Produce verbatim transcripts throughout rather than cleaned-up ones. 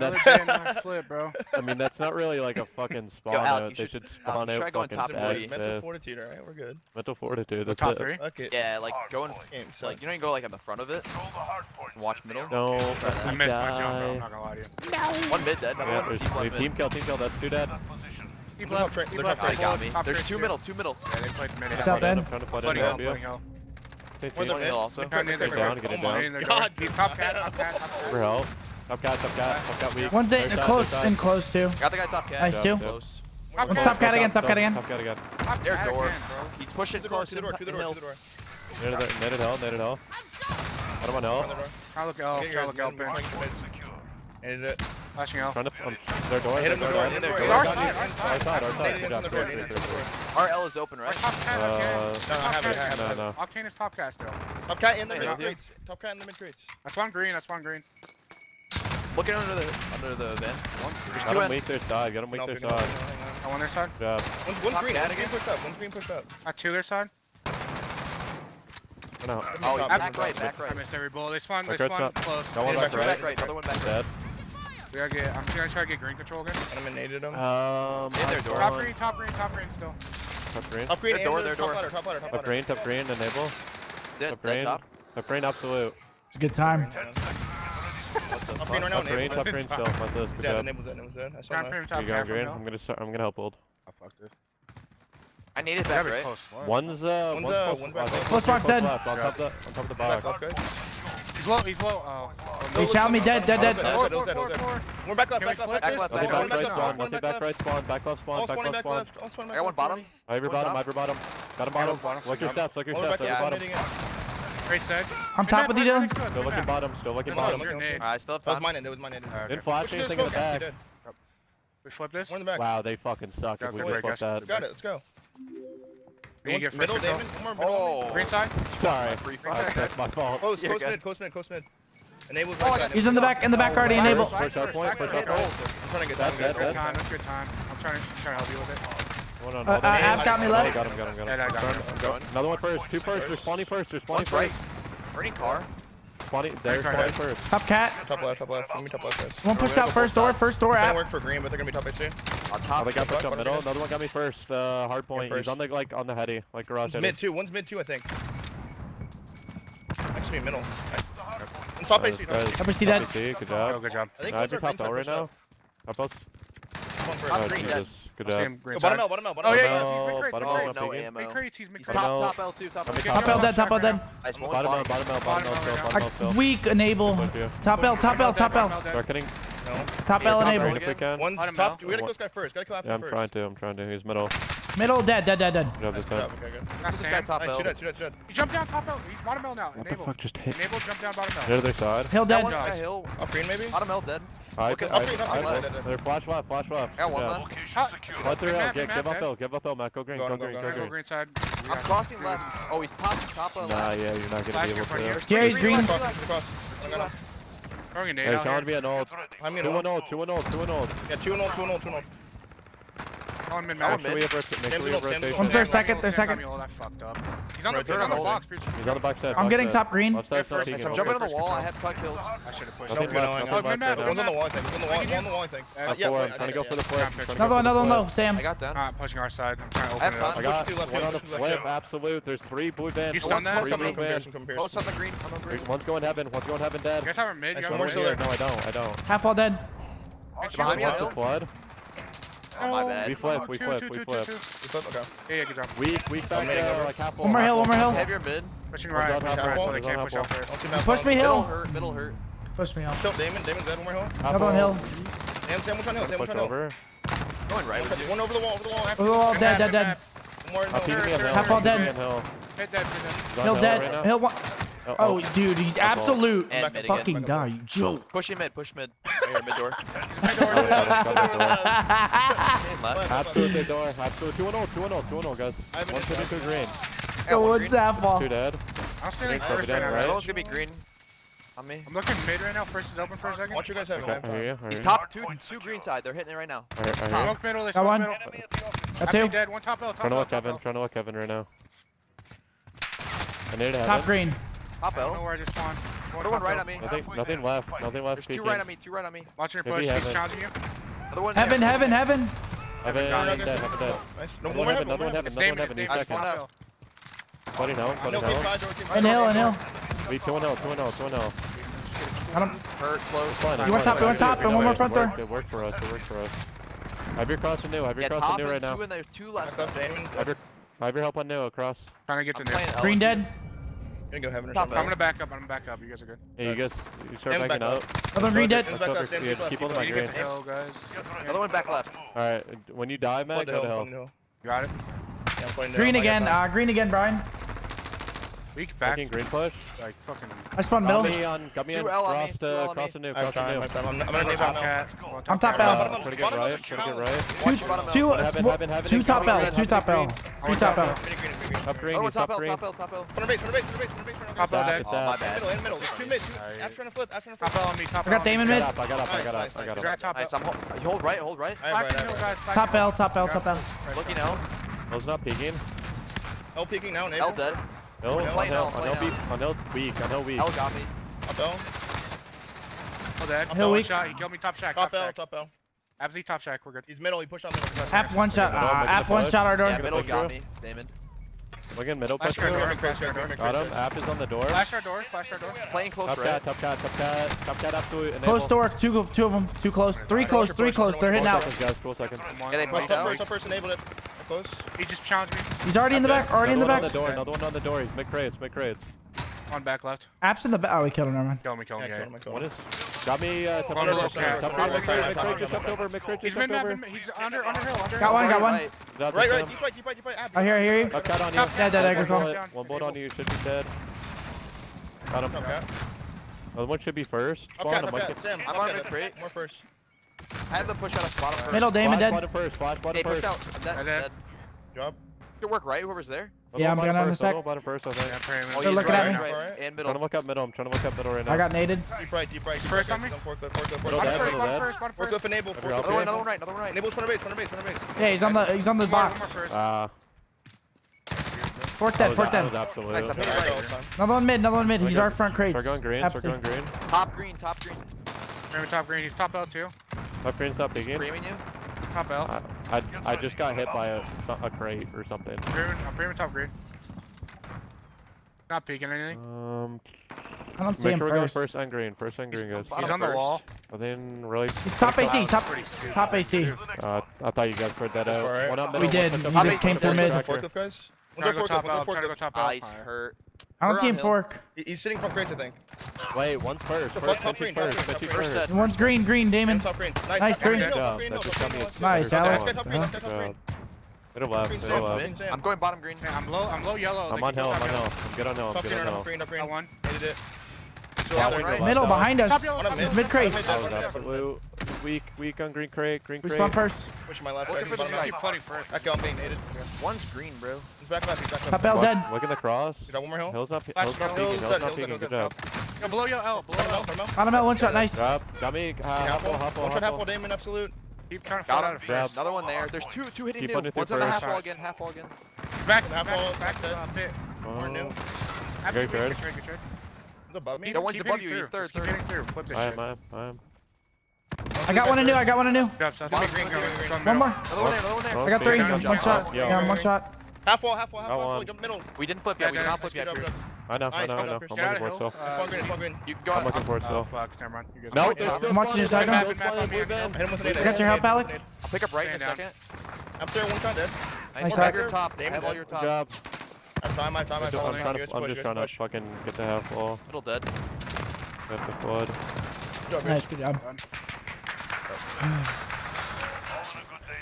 Another flip, bro. I mean, that's not really like a fucking spawn. Yo, Alec, out. They should, should spawn Alec, out. Try going top three. Mental fortitude, alright, we're good. Mental fortitude. That's top three. Okay. Yeah, like hard going. Point. Like you don't even go like on the front of it. And watch middle. No. I missed my jump, bro. I'm not gonna lie to you. No. One mid dead. Yeah, one team, mid. team kill, team kill. That's two dead. They're left, left, left, left. Got me. There's two middle, two middle. Yeah, they played mid. I'm trying to fight him. One in the middle also. They're down. Get it down. God, top cat, top cat, top cat. Bro. Top cat, top cat, top cat weak. One's in close, in close too. Got the guy top cat. Nice two. Close. Top One's top cat again, top cat again. Top cat again. There's a door. He's pushing to the door, to the door, to the door, to the door. Net it out, net it out. I don't want to help. I'll look out, I'll look out. Ended it. Flashing out. Trying to pump their door. Hit him the door, hit him the door. It's our side, our side. Our side, good job. Our L is open, right? Top cat, okay. No, no, no. Octane is top cat still. Top cat in the mid crates. Top cat in the mid crates. I spawn green, I spawn green. Looking under the under the vent. There's got him weak their side. Got him weak no, their side. I want their side. Yeah. One's, one's green. One's again. Green pushed up. One's green pushed up. I two their side. No. Oh, oh back, back right. Back right. I missed every bullet. They spawned. They spawned close. That one back right. Back right. Another one back right. We gotta get. I'm gonna try to get green control again. Eliminated them. Um. In their door. Top green. Top green. Top green still. Top green. Top green. Their door. Their door. Top ladder. Top ladder. Top green. Top green. Enable. Top green. Top green. Absolute. It's a good time. Top green, top green, top green still. What's this? Good job. You going green? I'm gonna start. I'm gonna help old. I fucked it. I need it back, right? One's uh, one's uh, one back. Close box dead. On top of the box. He's low. He's low. They chow me dead, dead, dead. One back left, back left, back left. Back right spawn. One back right spawn. Back left spawn. Back left spawn. I got one bottom. Ivory bottom. Ivory bottom. Got him bottom. Look your steps. Look your steps. Ivory bottom. Right side. I'm top with you, dude. Still looking bottom. Still looking bottom. I still have time. That was mine end. It was mine end. Didn't flash anything in the back. We flip this? One in the back. Wow, they fucking suck if we just flip that. Got it. Let's go. Middle, David. Oh. Green side. Sorry. That's my fault. Close mid. Close mid. Close mid. Enable. He's in the back. In the back already. Enable. Push up point. Push up point. I'm trying to get that. That's good time. That's good time. I'm trying to help you with it. One on, uh, uh, Ab got me left. Got him, got him, got him. Yeah, I got him. I'm going. Another one first. Two first. There's spawning first. There's spawning first. Right. Burning car. Spawning. There's spawning first. Top cat. Top left. Top left. Let me top left first. One pushed out first door. First door. That worked for green, but they're gonna be top soon. On top. They got pushed up middle. Another one got me first. Uh, hard point. He's on the like on the heady, like garage. Mid two. One's mid two, I think. Actually middle. Top A C. Top A C dead. Good job. Good job. I just popped out right now. Top us. Top green dead. Good job. Go bottom L, bottom L, bottom L. Oh yeah, yeah, he's mid-crates. Mid-crates, he's mid-crates. Top, top L, two, top L. Top L dead, top L dead. Bottom L, bottom L, bottom L still, bottom L still. Weak, enable. Top L, top L, top L. Reckoning. Top L, enable. One's top, we gotta kill this guy first, gotta kill him first. Yeah, I'm trying to, I'm trying to, he's middle. Middle, dead, dead, dead, dead. Good job, this guy. This guy top L. Shoot it, shoot it, shoot it. He jumped down top L, he's bottom L now, enable. What the fuck just hit? Enable, jump down bottom L. They're their side. Hill dead. Up green maybe? Bottom L dead. Alright, they're flash left, flash left. Yeah, one left. Let her out, give up L, give up L, Matt. Go green, go green, go green. I'm crossing left. Oh, he's top, top left. Nah, yeah, you're not gonna be able to. Yeah, he's green. They're trying to be an old. Two and old, two and old, two and old. Yeah, two and old, two and old, two and old. I'm in mid. Make sure we have rotation. One's their second, their second. I fucked up. He's on the box, bitch. He's on the back side. I'm getting top green. I'm jumping on the wall. I have five kills. I should have pushed. One's on the wall, I think. One's on the wall, I think. I'm trying to go for the flip. Another one, another one low. Sam. I got that. I'm pushing our side. I'm trying to open it up. I got one on the flip. Absolute. There's three blue bands. You stunned that? Post on the green. One's going heaven. One's going heaven dead. You guys have a mid. You got more there. No, I don't. I don't. Half all dead. Behind me, the flood. Oh, my bad. We flip, we flip, we flip. We flip, okay. Yeah, yeah, good job. Weak, weak back there, like half wall. One more hill, one more hill. Have your mid. Pushing right, push out right, so they can't push out first. Push me hill. Middle hurt, middle hurt. Push me out. Kill Damon, Damon's dead, one more hill. Another one hill. Sam, Sam, which one hill? Sam, which one hill? Going right with you. One over the wall, over the wall. Over the wall, dead, dead, dead. Half wall dead. Hit dead, hit dead. Hill dead, hill one. Oh, oh, dude, he's absolute. Fucking die, you joke. Push him mid, push mid. Right mid door. Mid door. Absolute mid door. Absolute two and oh, two and oh, two and oh, guys. one twenty-two green. Yo, what's that fall? Two dead. I'm standing first right now. Middle's gonna be green. On me. I'm looking mid right now. First is open for a second. Watch you guys have it. He's top two, two green side. They're hitting it right now. Smoke middle, they smoke middle. That's him. One top L, top L. Trying to look Evan right now. Top green. Hop out. I don't know where I just spawned. Another one right on me. Nothing, nothing left. Nothing left. There's two right on me. Two right on me. Watching your push. He's challenging you. Another one. Heaven, heaven, heaven. Heaven, heaven, heaven. No more heaven. Another one heaven. Another one heaven. New second. Buddy, no. Buddy, no. Inhale, inhale. We two and zero. Two and zero. Two and zero. I don't hurt close. You want top? You want top? And one more front door. It worked for us. It worked for us. Have your cross on new. Have your cross on new right now. Two and there's two left. Have your have your help on new across. Trying to get to new. Green dead. I'm gonna back up. I'm gonna back up. You guys are good. Yeah, you guys, you start backing up. Another one green dead. Keep holding my green. Another one back left. All right. When you die, Matt, go to hell. Got it. Green again. Uh, green again, Brian. Weak back. Green push. Like fucking. I spawned mill. Got me on. Got me on. Cross the. Cross the new. Cross the new. I'm gonna nade on cat. I'm top L. Try to get right. Try to get right. Two. Two. Two top L. Two top L. Three top L. Top green, oh, top, top green. Top L, top L, top L. Turn base, turn base, turn base, turn base. Top L, dead. Oh, middle, in the middle. There's two mids. After on the flip, after on the flip. Top L on me, top L. I got Damon mid. I got up, I got up, I got up. Nice, I'm hold, you hold right, hold right. Top L, top L, top L. Looking L. L's not peeking. L peeking now, Nate. L dead. L, L, L, on L weak, on L weak. L got me. Top L. L dead. Hill weak. He killed me, top shack. Top L, top L. Ap's top shack, we're good. He's middle, he pushed on middle. App one shot, App one shot our door. Yeah, middle got me, Damon. Look at middle push. Bottom app is on the door. Flash our door. Flash our door. Playing close. Top cat. Top cat. Top cat. Top cat up to enable. Close door. Two. Two of them. Two close. Three close. Three close. They're hitting out. Twelve seconds. Yeah, they pushed out. Top first enabled it. Close. He just challenged me. He's already in the back. Already in the back. Another one on the door. Another one on the door. He's mid crates. Mid crates. One back left. Apps in the back. Oh, we killed him. Nevermind. Kill me. Kill me. What is? Got me. Top over. Top over. Mid crate just stepped over. Mid crate just stepped over. He's under. Under hill. Got one. Got one. Right, right. Deep right. Deep right. Deep right. I hear. I hear you. I've got on you. Dead. Dead. Aggro's one bullet on you. Should be dead. Got him. Another one should be first. I'm on mid crate. More first. I have the push out of bottom first. Middle Damon dead. Bottom first. Bottom first. I'm dead. Job. Good work, right? Whoever's there. Yeah, I'm going on the stack. Bottom first, I think. Oh, they're looking at me. And middle. I'm trying to look up middle. I'm trying to look up middle right now. I got naded. Deep right, deep right. First on me. Forklift, forklift, forklift. Forklift enable. Another one, another one right, another one right. Enable, turn base, turn base, turn base. Yeah, he's on the, he's on the box. Ah. Fork that, fork that. Another one mid, another one mid. He's our front crates. Start going green, start going green. Top green, top green. Remember top green, he's top L too. Top green, top big game. Screaming you. Top L. Uh, I, I just got hit by a, a crate or something. I'm pretty much top green. Not peeking anything. Um, I don't see him first. Make sure we're going first on green. First on green, guys. He's on the wall. I didn't really... He's top A C. Top, top A C. Uh, I thought you guys heard that out. Right. One up middle, we did. He just came through mid. Forklift, guys? We'll go top L. Try to go top L. Ice hurt. I don't see him fork. He's sitting from crates, I think. Wait, one's first. First, first, green, first, first, first, first, first. One's green, green, Damon. Nice, nice green. Nice, Alex. Nice, Alex. Middle left, middle left. I'm going bottom green. I'm low, I'm low yellow. I'm on hill, I'm on hill. I'm good on hill, I'm good on hill. Top green, top green, top green. I did it. Middle, behind us. He's mid crate. That was absolute. Weak, weak on green crate, green crate. We spawn first. Push my left. Look at this guy flooding first. That guy, I'm being naded. One's green, bro. He's back left, he's back left. Top L dead. Look at the cross. Is that one more hill? Hill's not peeking, hill's not peeking, good job. Yo, below your L, below your L. Bottom L, one shot, nice. Grab, got me, Happel, Happel, Happel. Damon, absolute. Keep trying to fall out of first. Another one there. There's two, two hitting new. One's on the half wall again, half wall again. Back, back, back to the pit. More new. Very good. Above me? That one's above you, he's third, third. I am, I am, I am. I got one anew, I got one anew. One more. Another one there, another one there. I got three. One shot. Yeah, one shot. Half wall, half wall, half wall. Jump middle. We didn't flip yet, we did not flip yet, Chris. I know, I know, I know. I'm looking for it still. I'm looking for it still. No, I'm watching your side. I got your help, Alec. I'll pick up right in a second. Up there, one shot dead. I have your top, I have all your top. Good job. I'm trying, I'm trying, I'm trying. I'm just trying to fucking get the half wall. Middle dead. Got the quad. Nice, good job.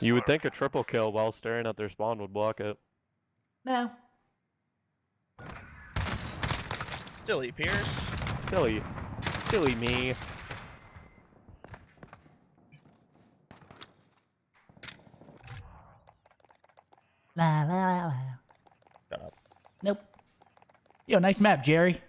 You would think a triple kill while staring at their spawn would block it. No. Silly Pierce. Silly. Silly me. La la la la. Shut up. Nope. Yo, nice map, Jerry.